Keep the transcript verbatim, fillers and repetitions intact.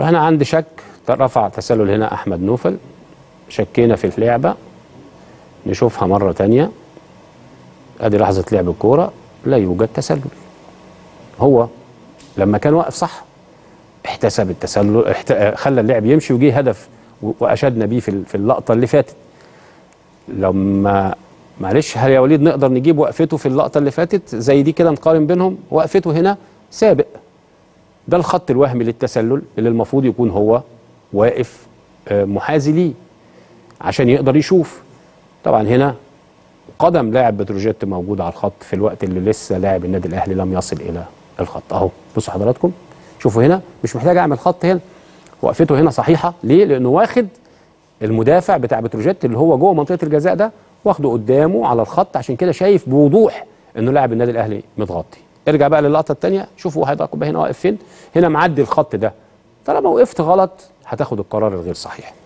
فأنا عندي شك، رفع تسلل هنا أحمد نوفل، شكينا في اللعبة نشوفها مرة تانية، أدي لحظة لعب الكورة لا يوجد تسلل. هو لما كان واقف صح احتسب التسلل، احت... خلى اللعب يمشي وجيه هدف وأشدنا بيه في اللقطة اللي فاتت. لما معلش هل يا وليد نقدر نجيب وقفته في اللقطة اللي فاتت زي دي كده نقارن بينهم؟ وقفته هنا سابق، ده الخط الوهمي للتسلل اللي المفروض يكون هو واقف محاذي ليه عشان يقدر يشوف. طبعا هنا قدم لاعب بتروجيت موجود على الخط في الوقت اللي لسه لاعب النادي الاهلي لم يصل الى الخط. اهو بصوا حضراتكم، شوفوا هنا مش محتاج اعمل خط، هنا وقفته هنا صحيحه. ليه؟ لانه واخد المدافع بتاع بتروجيت اللي هو جوه منطقه الجزاء ده، واخده قدامه على الخط، عشان كده شايف بوضوح انه لاعب النادي الاهلي متغطي. ارجع بقى للقطه الثانيه، شوفوا حضراتكم هنا واقف فين، هنا معدي الخط ده. طالما وقفت غلط هتاخد القرار الغير صحيح.